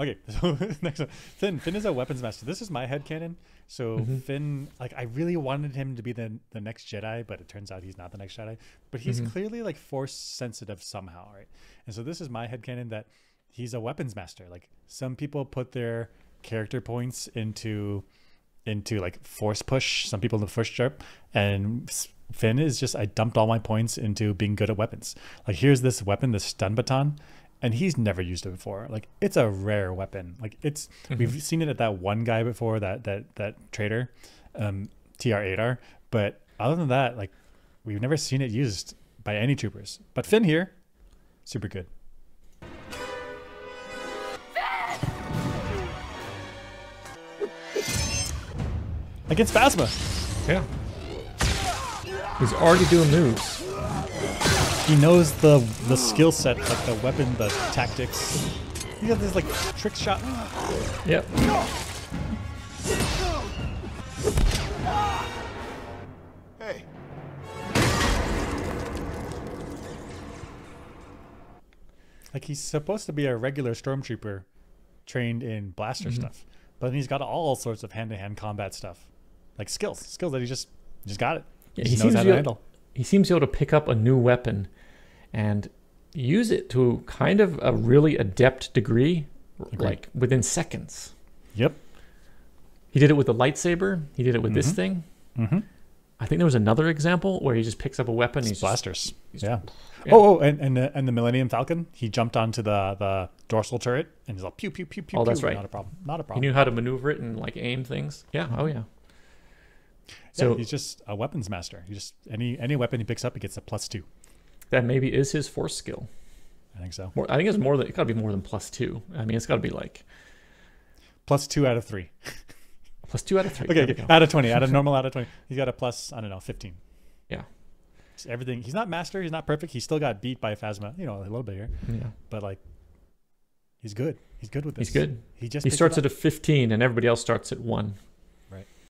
Okay, so next one. Finn is a weapons master. This is my headcanon. So Finn, like, I really wanted him to be the next Jedi, but it turns out he's not the next Jedi. But he's clearly like force sensitive somehow, right? And so this is my headcanon that he's a weapons master. Like, some people put their character points into like force push, some people in the force sharp, and Finn is just, I dumped all my points into being good at weapons. Like, here's this weapon, this stun baton, and he's never used it before. Like, it's a rare weapon. Like, it's we've seen it at that one guy before, that trader, TR8R. But other than that, like, we've never seen it used by any troopers. But Finn here, super good. Finn! Against Phasma. Yeah. He's already doing moves. He knows the skill set, like the weapon, the tactics. He got this like trick shot. Yep. Hey. Like, he's supposed to be a regular stormtrooper trained in blaster stuff, but then he's got all sorts of hand-to-hand combat stuff, like skills that he just got it. Yeah, he knows how to handle. He seems to be able to pick up a new weapon and use it to kind of a really adept degree, like within seconds. Yep. He did it with the lightsaber. He did it with this thing. I think there was another example where he just picks up a weapon. It's blasters. Yeah. And the Millennium Falcon. He jumped onto the dorsal turret and he's like pew pew pew pew. Oh, that's right. Not a problem. Not a problem. He knew how to maneuver it and like aim things. Yeah. Oh yeah. So yeah, he's just a weapons master. He just any weapon he picks up, he gets a +2. That maybe is his force skill. I think so. I think it's more than, it got to be more than +2. I mean, it's got to be like +2 out of 3. +2 out of 3. Okay, out of 20, out of normal, out of 20. He's got a plus, I don't know, 15. Yeah. It's everything. He's not master. He's not perfect. He still got beat by Phasma, you know, a little bit here. Yeah. But like, he's good. He's good with this. He's good. He starts at a 15, and everybody else starts at 1.